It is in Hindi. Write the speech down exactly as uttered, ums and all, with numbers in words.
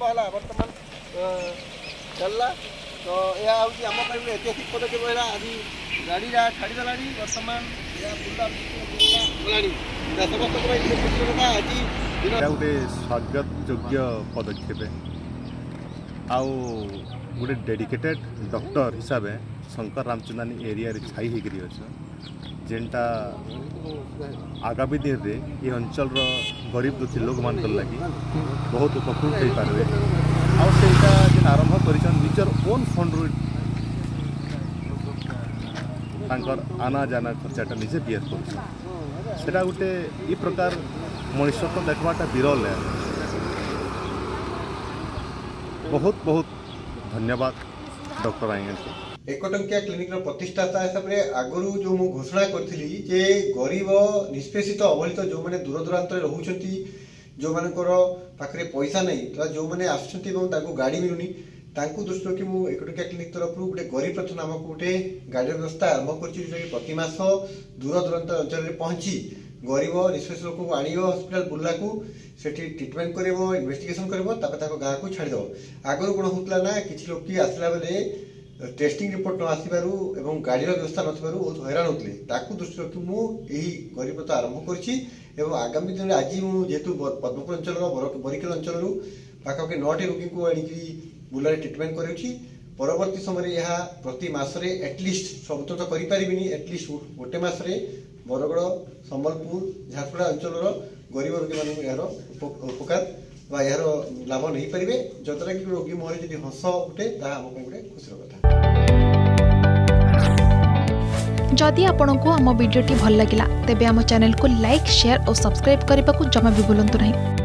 लंबा बर्तमान चलला तो यह आम ऐतिहासिक पदक्षेप रहा आज गाड़ी छाड़ी गलानी बर्तमान गोटे स्वागत योग्य पदक्षेप आउ गोटे डेडिकेटेड डॉक्टर हिसाब से शंकर रामचंदानी एरिया छाई होकर जेनटा आगामी दिन में ये अंचल गरीब दुखी लोक मान लगी बहुत उपकृत हो पारे आईटा जेन आरंभ कर ओन फंड आना जाना खर्चाटा निजे बियर करा गोटे ये प्रकार मनुष्य तो देखवाटा विरल है। बहुत बहुत धन्यवाद डॉक्टर आयु एक टंकिया क्लिनिक प्रतिष्ठाता हिसाब से आगुरी जो मुझे घोषणा करी जे गरीब निष्पेषित अवहेलित जो मैंने दूरदूरा रोच जो मानक पैसा नहीं तो जो मैंने आसुँच गाड़ी मिलूनी दृष्टि कि मुझे एक टंकिया क्लिनिक तरफ गोटे गरीब रथ नामक गोटे गाड़ी व्यवस्था आरंभ करतीमास दूरदूरा अंचल में पहुंची गरीब निष्पेष लोक को आण हस्पिटाल बुल्ला को ट्रिटमेंट कर इन्वेस्टिगेशन कर गाँ को छाड़देव आगुरी कौन होता ना कि लोक आसला बेले टेस्टिंग रिपोर्ट न आसबारू एवं गाड़ी व्यवस्था नथिबारू बहुत हैरान होते ताकू दृष्टि रखी मुझे गरीबता आरंभ करी एवं आगामी दिन में आज मुझे जेहेतु पद्मपुर अंचल बरिकेल अंचल पाखापाखि नौटी रोगी को आनिकी बुलारे ट्रिटमेंट करेउछि परवर्ती समय यह प्रति मासरे एटलिस्ट सब तो कर एटलिस्ट गोटे मासरे बरगड़ संबलपुर झारसुगुड़ा अंचल गरीब रोगी मानक यार उपकार यार लाभ नहीं पारे जद्वारा कि रोगी मुहर जो हस उठे ताम गोटे खुशी कथा। जदि आपंक आम भिडी भल लगा तेब आम चैनल को लाइक शेयर और सब्सक्राइब करने को जमा भी बुलां नहीं।